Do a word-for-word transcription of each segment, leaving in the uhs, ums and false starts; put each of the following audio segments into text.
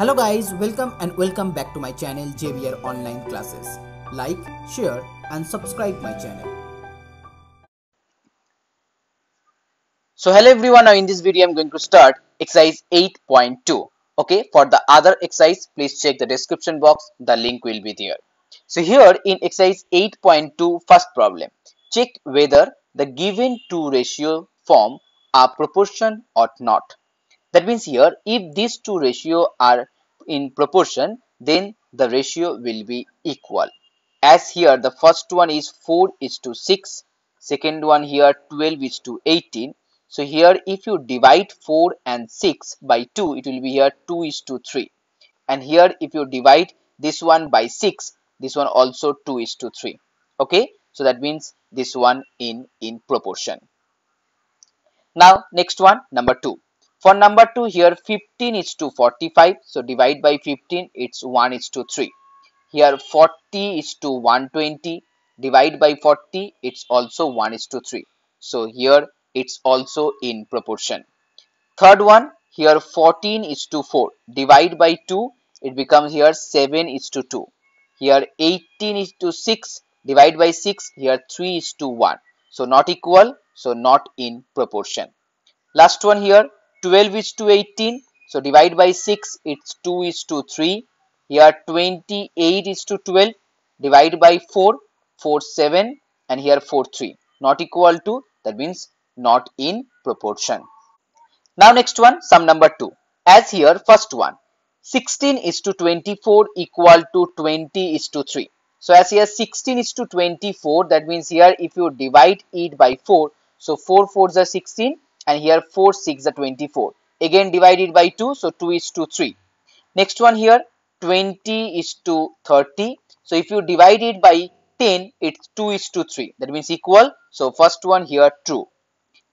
Hello guys, welcome and welcome back to my channel J B R Online Classes. Like, share and subscribe my channel. So hello everyone, now in this video I'm going to start exercise eight point two. Okay, for the other exercise please check the description box, the link will be there. So here in exercise eight point two, first problem, check whether the given two ratio form a proportion or not. That means here if these two ratio are in proportion, then the ratio will be equal, as here the first one is four is to six, second one here twelve is to eighteen. So here if you divide four and six by two, it will be here two is to three, and here if you divide this one by six, this one also two is to three. Okay, so that means this one in in proportion. Now next one, number two. For number two here fifteen is to forty-five, so divide by fifteen, it's one is to three. Here forty is to one hundred twenty, divide by forty, it's also one is to three. So here it's also in proportion. Third one here fourteen is to four, divide by two, it becomes here seven is to two. Here eighteen is to six, divide by six, here three is to one. So not equal, so not in proportion. Last one here twelve is to eighteen, so divide by six, it's two is to three. Here twenty-eight is to twelve, divide by four, four seven, and here four three, not equal to, that means not in proportion. Now next one, sum number two. As here first one sixteen is to twenty-four equal to twenty is to three. So as here sixteen is to twenty-four, that means here if you divide it by four, so four fours are sixteen, and here four six are twenty-four, again divided by two, so two is to three. Next one here twenty is to thirty, so if you divide it by ten, it's two is to three, that means equal, so first one here true.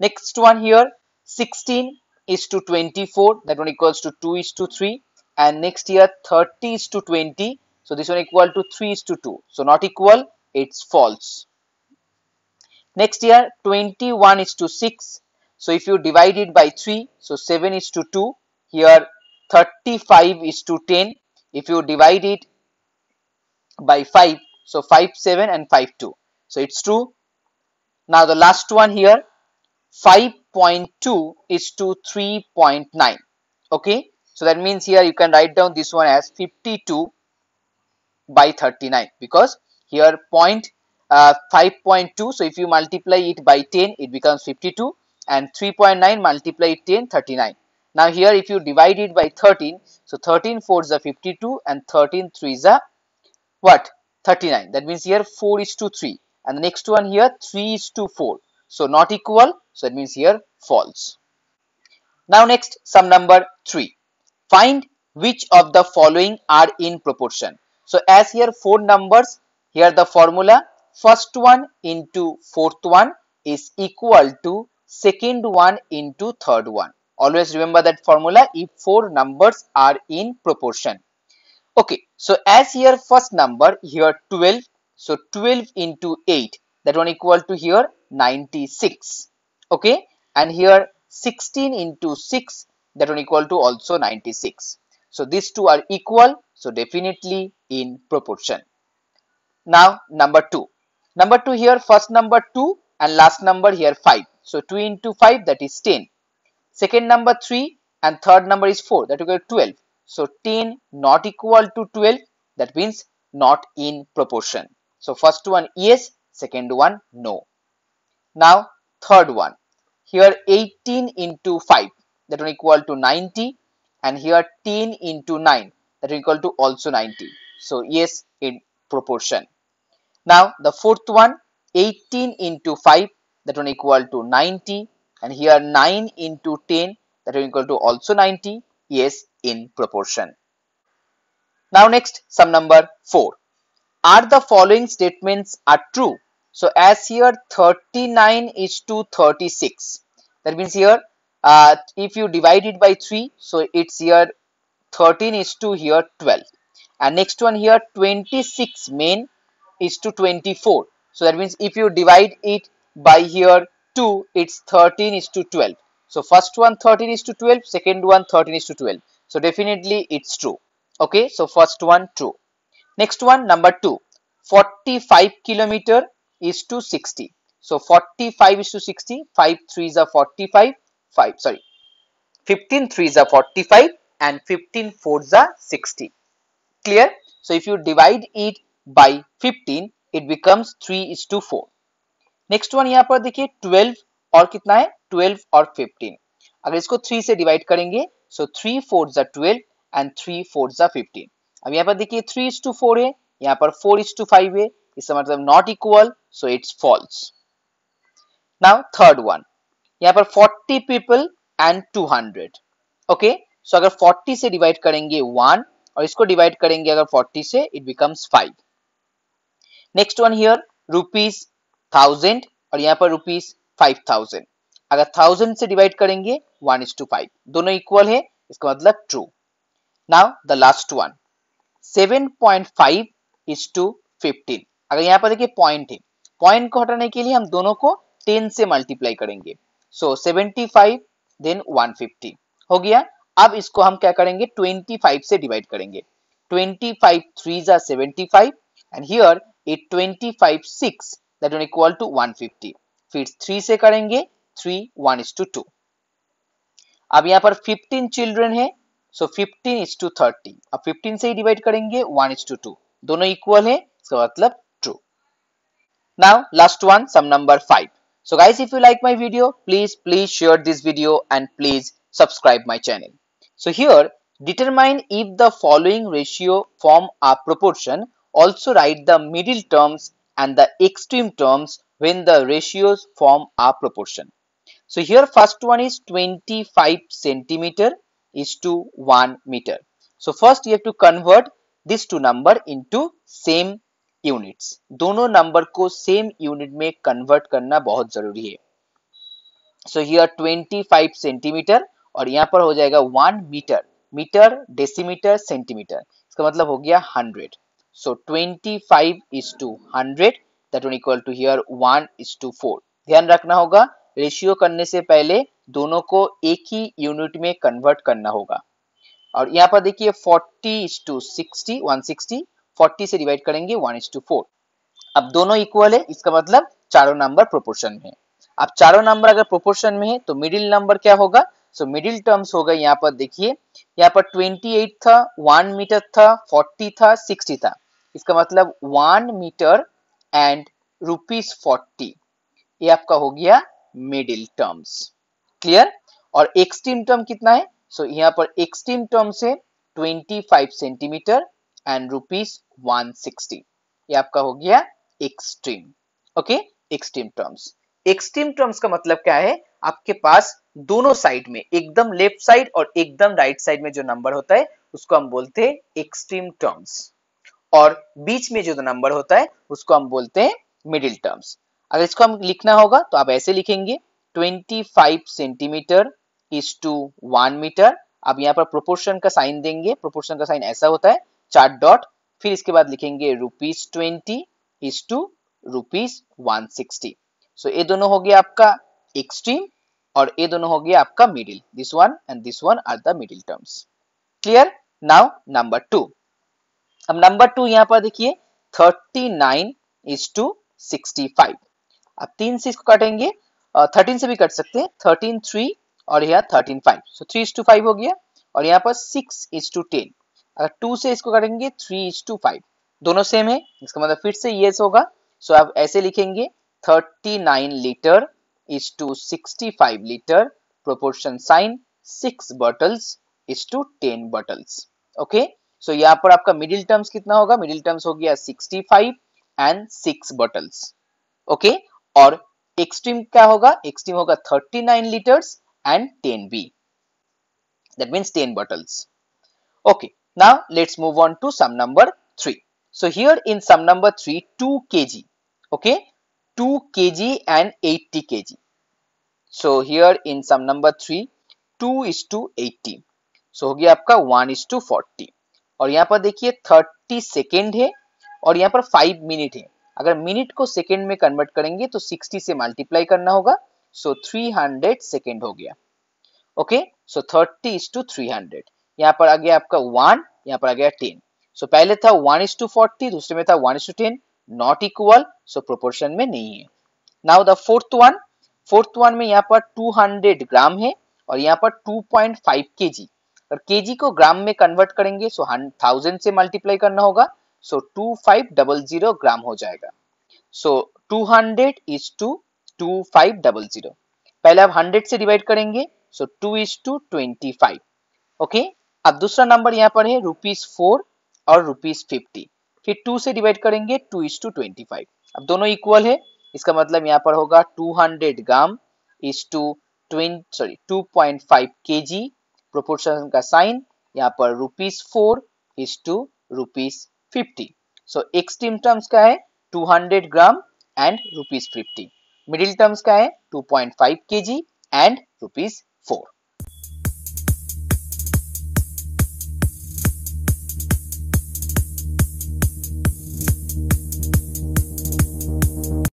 Next one here sixteen is to twenty-four, that one equals to two is to three, and next here thirty is to twenty, so this one equal to three is to two, so not equal, it's false. Next here twenty-one is to six, so if you divide it by three, so seven is to two. Here thirty-five is to ten, if you divide it by five, so five seven and five two, so it's true. Now the last one here five point two is to three point nine. Okay, so that means here you can write down this one as fifty-two by thirty-nine, because here point uh, five point two, so if you multiply it by ten, it becomes fifty-two, and three point nine multiply ten, thirty-nine. Now here if you divide it by thirteen, so thirteen fours are fifty-two, and thirteen threes are what, thirty-nine. That means here four is to three, and the next one here three is to four, so not equal, so it means here false. Now next, sum number three. Find which of the following are in proportion. So as here four numbers, here the formula first one into fourth one is equal to second one into third one. Always remember that formula if four numbers are in proportion. Okay, so as here first number here twelve, so twelve into eight, that one equal to here ninety-six. Okay, and here sixteen into six, that one equal to also ninety-six. So these two are equal, so definitely in proportion. Now number two. Number two here first number two and last number here five. So two into five, that is ten. Second number three and third number is four, that will get twelve. So ten not equal to twelve, that means not in proportion. So first one yes, second one no. Now third one. Here eighteen into five, that will equal to ninety, and here ten into nine, that will equal to also ninety. So yes, in proportion. Now the fourth one eighteen into five. That one equal to ninety, and here nine into ten, that one equal to also ninety. Yes, in proportion. Now next, sum number four. Are the following statements are true? So as here thirty-nine is to thirty-six, that means here uh, if you divide it by three, so it's here thirteen is to here twelve, and next one here twenty-six main is to twenty-four, so that means if you divide it by here two, it's thirteen is to twelve. So first one thirteen is to twelve, second one thirteen is to twelve, So definitely it's true. Okay, so first one true. Next one, number two, forty-five kilometer is to sixty. So forty-five is to sixty, five threes are forty-five, five sorry, fifteen threes are forty-five and fifteen fours are sixty. Clear? So if you divide it by fifteen, it becomes three is to four. Next one यहाँ पर देखिए twelve और कितना है, twelve और fifteen. अगर इसको three से divide करेंगे, so three fours are twelve and three fours are fifteen. अब यहाँ पर देखिए three is to four है, यहाँ पर four is to five है, इसका मतलब not equal, so it's false. Now third one, यहाँ पर forty people and two hundred. Okay, so अगर forty से divide करेंगे one और इसको divide करेंगे अगर forty से, it becomes five. Next one here, rupees thousand और यहाँ पर rupees five thousand. अगर thousand से divide करेंगे one is to five. दोनों equal है, इसका मतलब true. Now the last one, seven point five is to fifteen. अगर यहाँ पर देखिए point है, point को हटाने के लिए हम दोनों को ten से multiply करेंगे. So seventy five then one fifty हो गया. अब इसको हम क्या करेंगे, twenty five से divide करेंगे. Twenty five threes are seventy five and here it twenty five six. That one equal to one fifty. फिर three से करेंगे, three one is to two. अब यहाँ पर fifteen children है, so fifteen is to thirty. अब fifteen से ही divide करेंगे, one is to two. दोनों equal है, इसका मतलब true. Now last one, sum number five. So guys, if you like my video, please please share this video and please subscribe my channel. So here, determine if the following ratio form a proportion. Also write the middle terms and the extreme terms when the ratios form a proportion. So here first one is twenty-five centimeter is to one meter. So first you have to convert these two number into same units. Dono number ko same unit mein convert karna bahut zaruri hai. So here twenty-five centimeter aur yahan par ho jayega one meter. Meter, decimeter, centimeter. Iska matlab ho gaya one hundred. So twenty-five is to one hundred, that one equal to here one is to four. ध्यान रखना होगा, ratio करने से पहले दोनों को एक ही unit में कन्वर्ट करना होगा. और यहाँ पर देखिए forty is to sixty, one sixty, forty से डिवाइड करेंगे one is to four. अब दोनों इक्वल है, इसका मतलब चारों नंबर प्रोपोर्शन में है. अब चारों नंबर अगर प्रोपोर्शन में है तो मिडिल नंबर क्या होगा, सो मिडिल टर्म्स होगा. यहाँ पर देखिए, यहाँ पर अट्ठाईस था, one मीटर था, forty था, sixty था. इसका मतलब one metre and rupees forty, ये आपका हो गया मिडिल टर्म्स. क्लियर? और एक्सट्रीम टर्म कितना है, सो so, यहाँ पर एक्सट्रीम टर्म्स है twenty-five centimetre and rupees one sixty, ये आपका हो गया extreme. Okay, extreme terms. Extreme terms का मतलब क्या है, आपके पास दोनों साइड में, एकदम लेफ्ट साइड और एकदम राइट साइड में जो नंबर होता है उसको हम बोलते हैं एक्सट्रीम टर्म्स, और बीच में जो नंबर होता है उसको हम बोलते हैं मिडिल टर्म्स. अगर इसको हम लिखना होगा तो आप ऐसे लिखेंगे twenty-five centimetre is to one metre. अब यहाँ पर प्रोपोर्शन का साइन देंगे, प्रोपोर्शन का साइन ऐसा होता है, चार डॉट, फिर इसके बाद लिखेंगे rupees twenty is to rupees one sixty. So ये दोनों हो गया आपका एक्सट्रीम और ये दोनों हो गया आपका middle. This one and this one are the middle terms. Clear? Now number two. अब नंबर टू यहाँ पर देखिए thirty-nine is to sixty-five. अब तीन से इसको काटेंगे, थर्टीन से भी कट सकते हैं, थर्टीन थ्री और यहाँ thirteen five, so three is to five हो गया. और यहाँ पर सिक्स इज टू टेन, अगर टू से इसको काटेंगे थ्री इज टू फाइव, दोनों सेम है, इसका मतलब फिर से येस होगा. सो आप ऐसे लिखेंगे thirty-nine litre is to sixty-five liter, proportion sign, six bottles is to ten bottles. okay, so यहाँ पर आपका मिडिल टर्म्स कितना होगा, मिडिल टर्म्स हो गया sixty-five and six bottles. okay, और एक्सट्रीम क्या होगा, एक्सट्रीम होगा thirty-nine liters and ten B, that means ten bottles. okay, now let's move on to sum number three. So here in sum number three, two kilograms, okay, two kilograms and eighty kilograms. So here in sum number three, two is to eighty, so हो गया आपका one is to forty. और यहाँ पर देखिए thirty second है और यहाँ पर five मिनट है. अगर मिनट को सेकेंड में कन्वर्ट करेंगे तो sixty से मल्टीप्लाई करना होगा, so so three hundred second हो गया. Okay, so so thirty is to three hundred. यहाँ पर आ गया आपका वन, यहाँ पर आ गया टेन। सो so, पहले था वन इज टू फोर्टी, दूसरे में था one is to ten, not equal, so proportion में नहीं है। Now the fourth one, fourth one में यहाँ पर टू हंड्रेड ग्राम है और यहाँ पर टू पॉइंट फाइव केजी, और केजी को ग्राम में कन्वर्ट करेंगे सो थाउजेंड से मल्टीप्लाई करना होगा, so two five zero zero gram हो जाएगा। So two hundred is to two five zero zero, पहले आप हंड्रेड से डिवाइड करेंगे so two is to twenty five. Okay, अब दूसरा नंबर यहाँ पर है रुपीज फोर और रुपीज फिफ्टी, फिर टू से डिवाइड करेंगे two is to twenty five. अब दोनों इक्वल है, इसका मतलब यहाँ पर होगा two hundred gram is to twenty sorry two point five kg, proportion का साइन, यहाँ पर rupees four is to rupees fifty. So extreme terms का है two hundred gram and rupees fifty, middle terms का है two point five kg and rupees four.